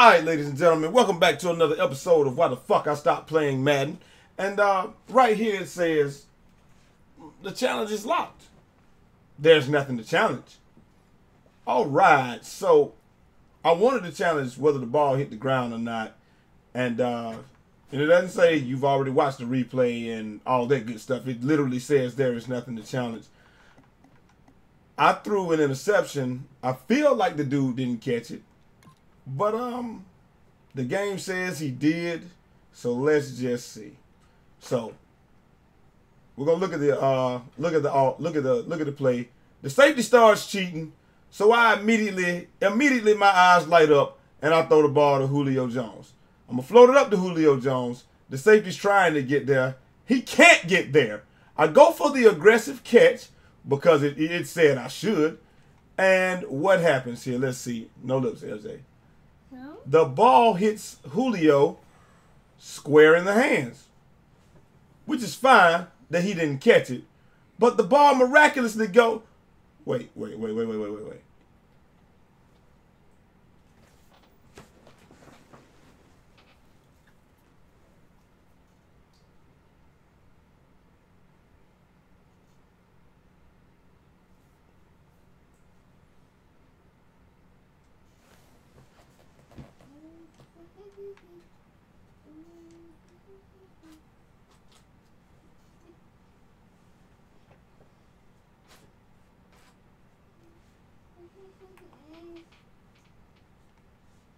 Alright, ladies and gentlemen, welcome back to another episode of Why the Fuck I Stopped Playing Madden. And right here it says, the challenge is locked. There's nothing to challenge. Alright, so I wanted to challenge whether the ball hit the ground or not. And it doesn't say you've already watched the replay and all that good stuff. It literally says there is nothing to challenge. I threw an interception. I feel like the dude didn't catch it. But the game says he did, so let's just see. So we're gonna look at the play. The safety starts cheating, so I immediately my eyes light up and I throw the ball to Julio Jones. I'm gonna float it up to Julio Jones. The safety's trying to get there. He can't get there. I go for the aggressive catch because it said I should. And what happens here? Let's see. No lips, LJ. No. The ball hits Julio square in the hands, which is fine that he didn't catch it. But the ball miraculously go. Wait.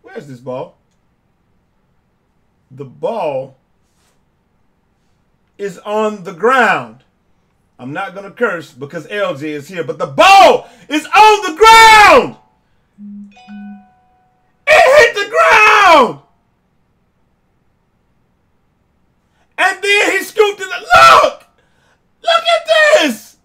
Where's this ball? The ball is on the ground. I'm not going to curse because LJ is here, but the ball is on the ground! It hit the ground! And then he scooped it. Look! Look at this!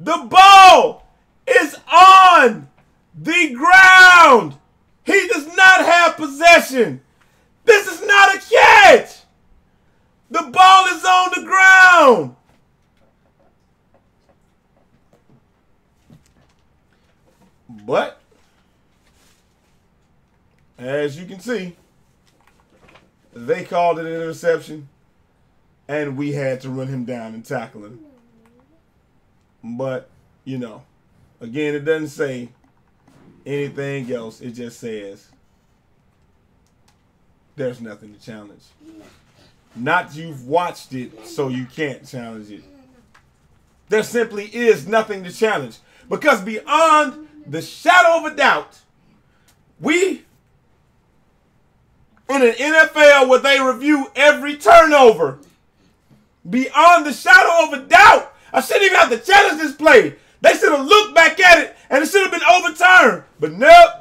The ball is on the ground. He does not have possession. This is not a catch. The ball is on the ground. But as you can see, they called it an interception, and we had to run him down and tackle him. But, you know, again, it doesn't say anything else. It just says there's nothing to challenge. Not you've watched it, so you can't challenge it. There simply is nothing to challenge. Because beyond the shadow of a doubt, we, in an NFL where they review every turnover, beyond the shadow of a doubt, I shouldn't even have to challenge this play. They should have looked back at it, and it should have been overturned. But nope.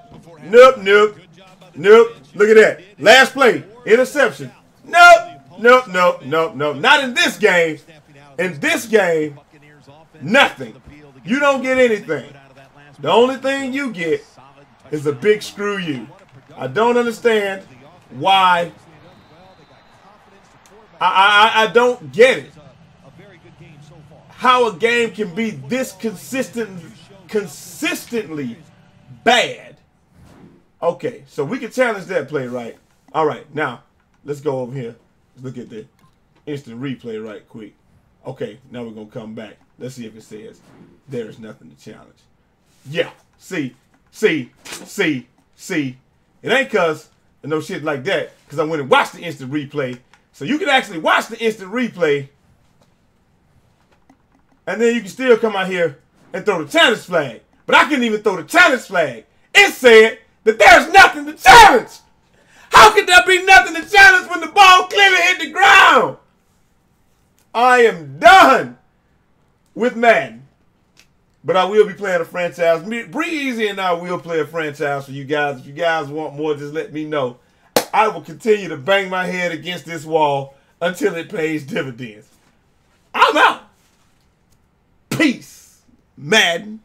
Look at that. Last play, interception. Nope. Not in this game. In this game, nothing. You don't get anything. The only thing you get is a big screw you. I don't understand why. I don't get it. How a game can be this consistently bad. Okay, so we can challenge that play, right? All right, now let's go over here. Let's look at the instant replay right quick. Okay, now we're gonna come back. Let's see if it says there is nothing to challenge. Yeah, see. It ain't cause no shit like that. Cause I went and watched the instant replay, so you can actually watch the instant replay. And then you can still come out here and throw the challenge flag. But I couldn't even throw the challenge flag. It said that there's nothing to challenge. How could there be nothing to challenge when the ball clearly hit the ground? I am done with Madden. But I will be playing a franchise. Breezy and I will play a franchise for you guys. If you guys want more, just let me know. I will continue to bang my head against this wall until it pays dividends. I'm out. Peace, Madden.